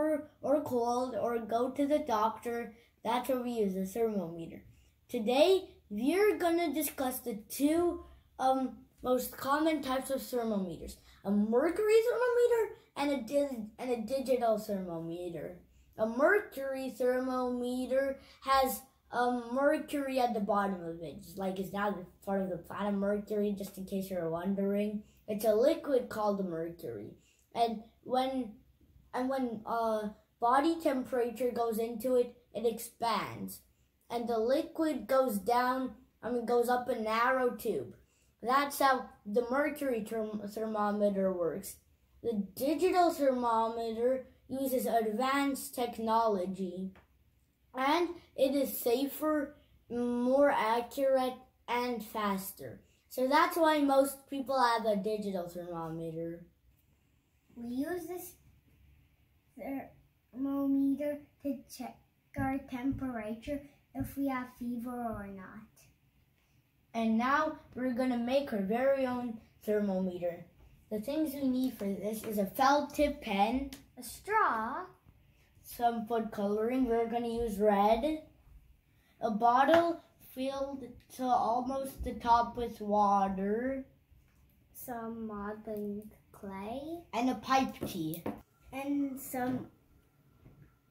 fever or cold or go to the doctor, that's where we use the thermometer. Today, we're gonna discuss the two most common types of thermometers, a mercury thermometer and a digital thermometer. A mercury thermometer has mercury at the bottom of it, just like it's now part of the planet Mercury, just in case you're wondering. It's a liquid called mercury. And when body temperature goes into it, it expands. And the liquid goes down, goes up a narrow tube. That's how the mercury thermometer works. The digital thermometer uses advanced technology, and it is safer, more accurate, and faster. So that's why most people have a digital thermometer. We use this thermometer to check our temperature, if we have fever or not. And now we're gonna make our very own thermometer. The things we need for this is a felt tip pen, a straw, some food coloring, we're gonna use red, a bottle filled to almost the top with water, some modeling clay, and a pipe key, and some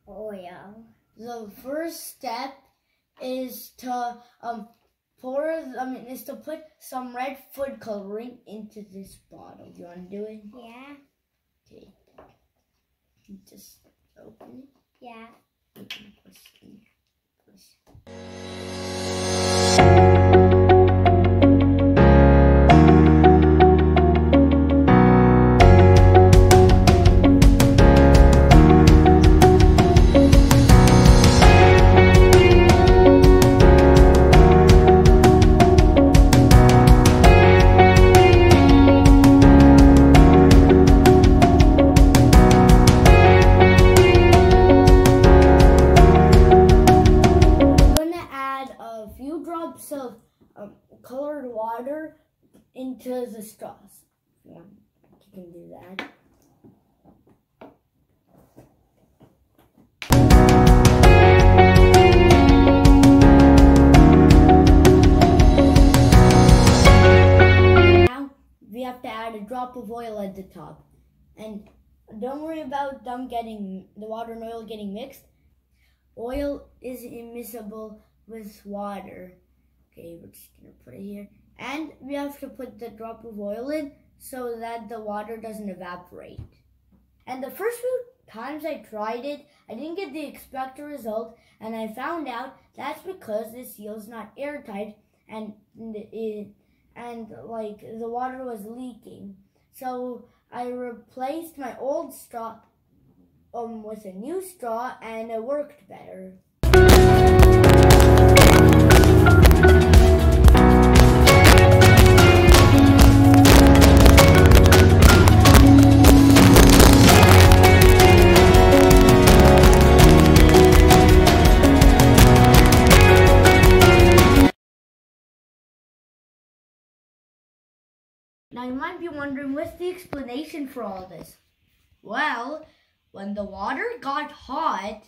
oil. The first step is to put some red food coloring into this bottle. Do you want to do it? Yeah. Okay. Just open it. Yeah. Push. Colored water into the straws. Yeah, you can do that. Now we have to add a drop of oil at the top, and don't worry about the water and oil getting mixed. Oil is immiscible with water. Okay, we're just gonna put it here, and we have to put the drop of oil in so that the water doesn't evaporate. And the first few times I tried it, I didn't get the expected result, and I found out that's because the seal's not airtight, and the water was leaking. So I replaced my old straw with a new straw, and it worked better. Now you might be wondering, what's the explanation for all this? Well, when the water got hot,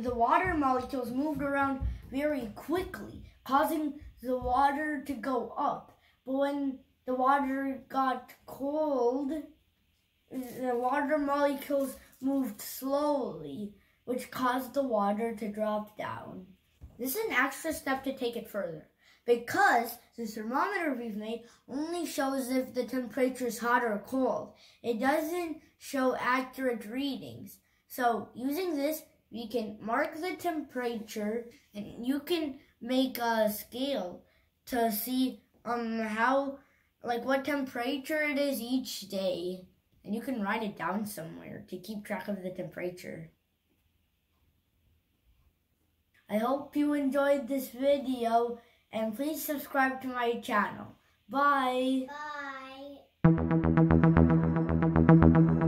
the water molecules moved around very quickly, causing the water to go up. But when the water got cold, the water molecules moved slowly, which caused the water to drop down. This is an extra step to take it further, because the thermometer we've made only shows if the temperature is hot or cold. It doesn't show accurate readings. So using this, we can mark the temperature, and you can make a scale to see what temperature it is each day. And you can write it down somewhere to keep track of the temperature. I hope you enjoyed this video. And please subscribe to my channel. Bye. Bye.